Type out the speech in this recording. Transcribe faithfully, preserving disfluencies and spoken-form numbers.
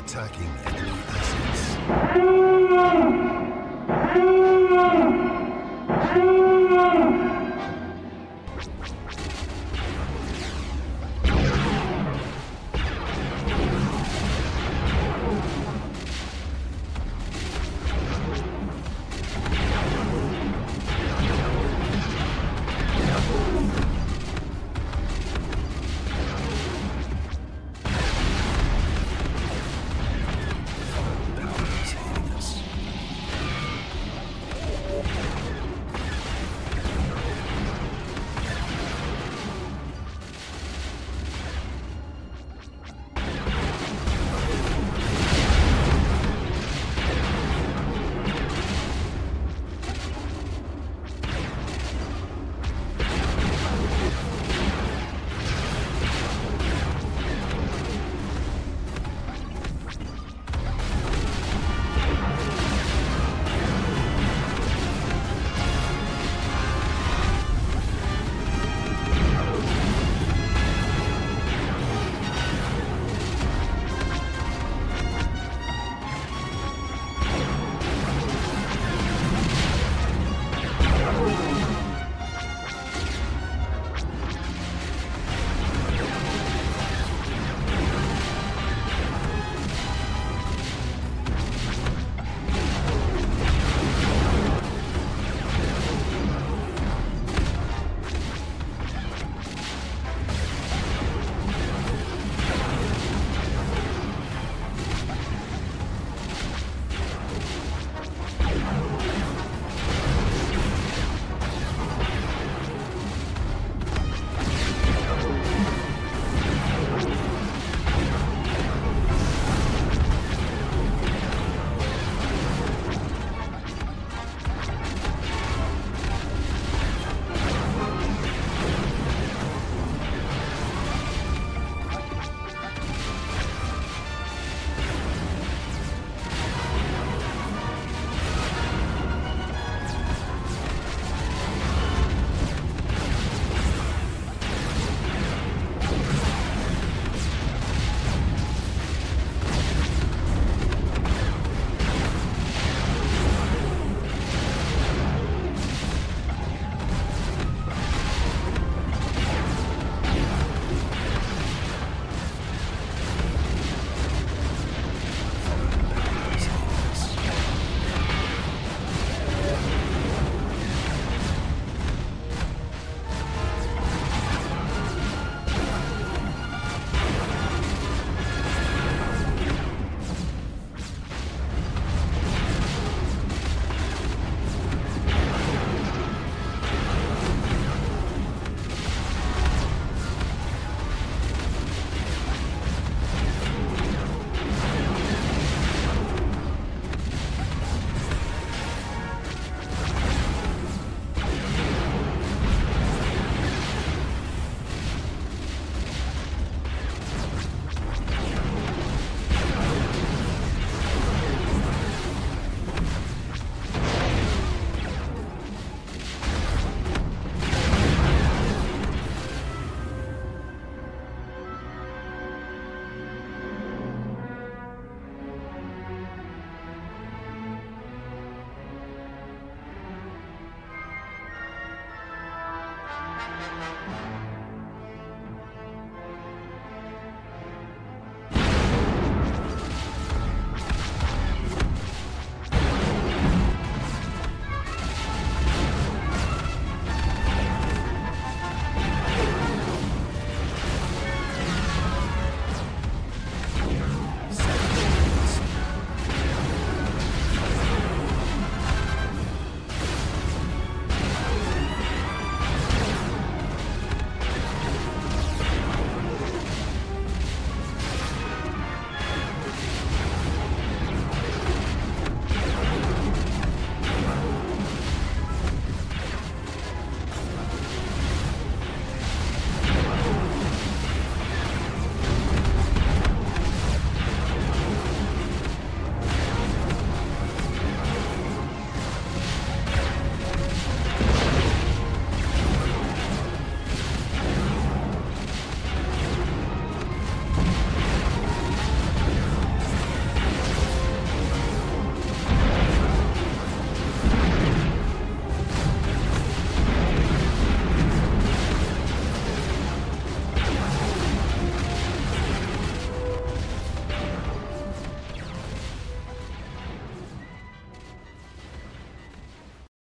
attacking enemy assets.